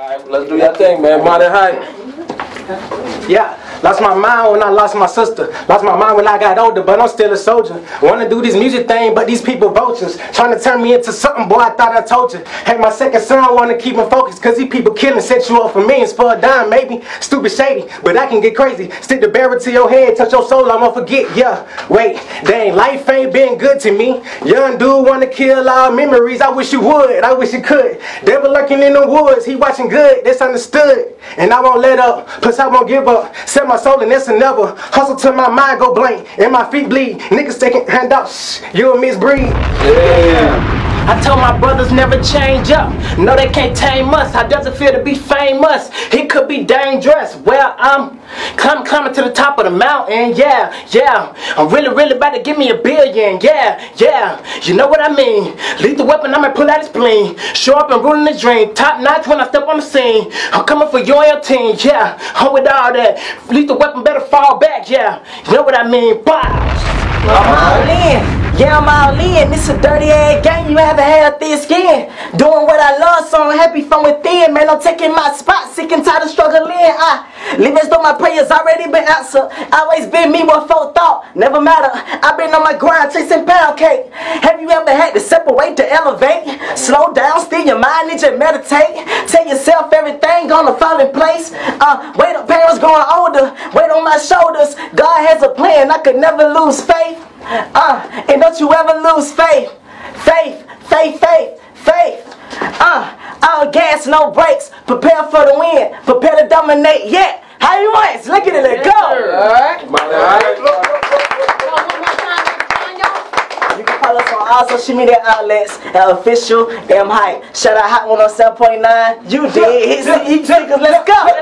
Alright, let's do your thing, man. Modern Hype. Yeah. Lost my mind when I lost my sister. Lost my mind when I got older, but I'm still a soldier. Wanna do this music thing, but these people vultures. Trying to turn me into something, boy, I thought I told you. Hey, my second son, I wanna keep him focused, cause these people killing, set you up for millions, for a dime, maybe. Stupid shady, but I can get crazy. Stick the barrel to your head, touch your soul, I'ma forget, yeah. Wait, dang, life ain't been good to me. Young dude wanna kill all memories, I wish you would, I wish you could. Devil lurking in the woods, he watching good, that's understood. And I won't let up, plus I won't give up. Set my soul and that's another. Hustle till my mind go blank and my feet bleed. Niggas taking handouts, you and misbreed. Yeah. I told my brothers never change up. No, they can't tame us. How does it feel to be famous? It could be dangerous. Well, I'm climbing to the top of the mountain. Yeah, yeah. I'm really about to give me a billion. Yeah, yeah. You know what I mean? Lethal weapon, I'ma pull out his spleen. Show up and ruling the dream. Top notch when I step on the scene. I'm coming for your team. Yeah, hold with all that. Lethal weapon better fall back. Yeah, you know what I mean? Bow. I'm all in, yeah, I'm all in. This a dirty ass game, you haven't had thin skin. Doing what I love, so I'm happy from within. Man, I'm taking my spot, sick and tired of struggling. I live as though my prayers already been answered. Always been me with full thought, never matter. I've been on my grind, chasing pound cake. Have you ever had to separate to elevate? Slow down, steal your mind, and just meditate. Tell yourself everything gonna fall in place. Wait up, parents growing older. Wait on my shoulders, God has a plan, I could never lose faith. And don't you ever lose faith, faith. All gas, no brakes, prepare for the win, prepare to dominate, yeah. How you want? Look at it, let go. Alright, you can follow us on all social media outlets, official M Hype. Shout out Hot 107.9, you did, hit some E-Tickers, let's go.